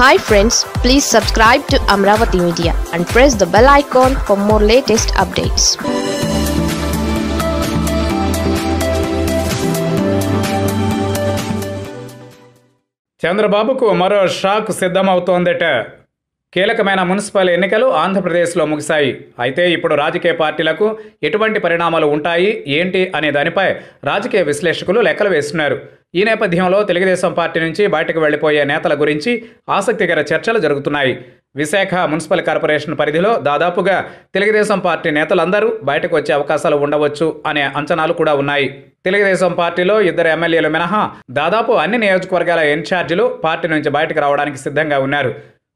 Hi friends, please subscribe to Amravati Media and press the bell icon for more latest updates. చంద్రబాబుకు మరో shock సిద్ధమవుతోందట. కీలకమైన municipal ఎన్నికలు ఆంధ్రప్రదేశ్లో ముగిశాయి. అయితే ఇప్పుడు రాజకీయ పార్టీలకు ఎటువంటి పరిణామాలు ఉంటాయి ఏంటి అనే దానిపై రాజకీయ విశ్లేషకులు లెక్కలు వేస్తున్నారు. ఈ నేపథ్యంలో తెలుగుదేశం పార్టీ నుంచి బయటకు వెళ్లిపోయే నేతల గురించి ఆసక్తికర చర్చలు జరుగుతున్నాయి. విశాఖ మున్సిపల్ కార్పొరేషన్ పరిధిలో దాదాపుగా తెలుగుదేశం పార్టీ నేతలందరూ బయటకు వచ్చే అవకాశాలు ఉండవచ్చు అనే అంచనాలు కూడా ఉన్నాయి. తెలుగుదేశం పార్టీలో ఇద్దరు ఎమ్మెల్యేలు మినహా దాదాపు అన్ని నియోజకవర్గాల ఇన్ఛార్జీలు పార్టీ నుంచి బయటకు రావడానికి సిద్ధంగా ఉన్నారు.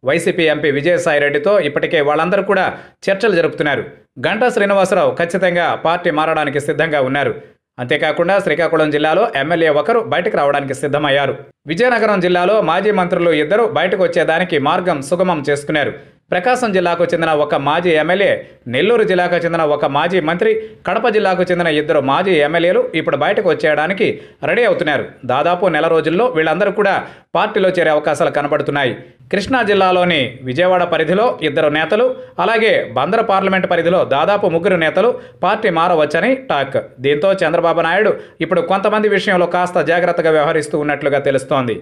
వైసీపీ ఎంపీ విజయసాయిరెడ్డితో ఇప్పటికే వాళ్ళందరూ కూడా చర్చలు జరుపుతున్నారు. గంటా శ్రీనివాసరావు ఖచ్చితంగా పార్టీ మారడానికి సిద్ధంగా ఉన్నారు. అంతేకాకుండా శ్రీకాకుళం జిల్లాలో ఎమ్మెల్యే ఒకరు బయటకు రావడానికి సిద్ధమయ్యారు. విజయనగరం జిల్లాలో మాజీ మంత్రులు ఇద్దరు బయటకు వచ్చేదానికి మార్గం సుగమం చేసుకున్నారు. ప్రకాశం జిల్లాకు చెందిన ఒక మాజీ ఎమ్మెల్యే, నెల్లూరు జిల్లాకు చెందిన ఒక మాజీ మంత్రి, కడప జిల్లాకు చెందిన ఇద్దరు మాజీ ఎమ్మెల్యేలు ఇప్పుడు బయటకు వచ్చేయడానికి రెడీ అవుతున్నారు. దాదాపు నెల రోజుల్లో వీళ్ళందరూ కూడా పార్టీలో చేరే అవకాశాలు కనబడుతున్నాయి. కృష్ణా జిల్లాలోని విజయవాడ పరిధిలో ఇద్దరు నేతలు, అలాగే బందర పార్లమెంట్ పరిధిలో దాదాపు ముగ్గురు నేతలు పార్టీ మారవచ్చని టాక్. దీంతో చంద్రబాబు నాయుడు ఇప్పుడు కొంతమంది విషయంలో కాస్త జాగ్రత్తగా వ్యవహరిస్తూ ఉన్నట్లుగా తెలుస్తోంది.